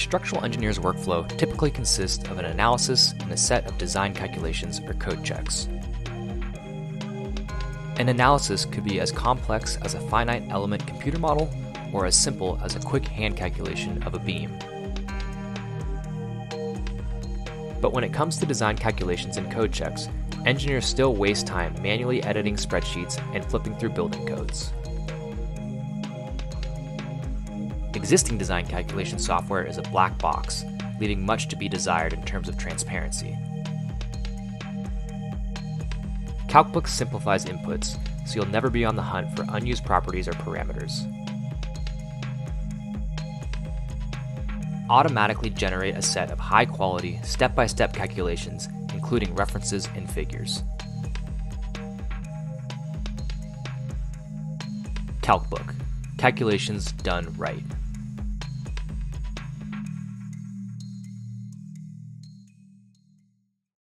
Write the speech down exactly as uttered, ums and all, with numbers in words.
A structural engineer's workflow typically consists of an analysis and a set of design calculations or code checks. An analysis could be as complex as a finite element computer model or as simple as a quick hand calculation of a beam. But when it comes to design calculations and code checks, engineers still waste time manually editing spreadsheets and flipping through building codes. Existing design calculation software is a black box, leaving much to be desired in terms of transparency. CalcBook simplifies inputs, so you'll never be on the hunt for unused properties or parameters. Automatically generate a set of high-quality, step-by-step calculations, including references and figures. CalcBook. Calculations done right.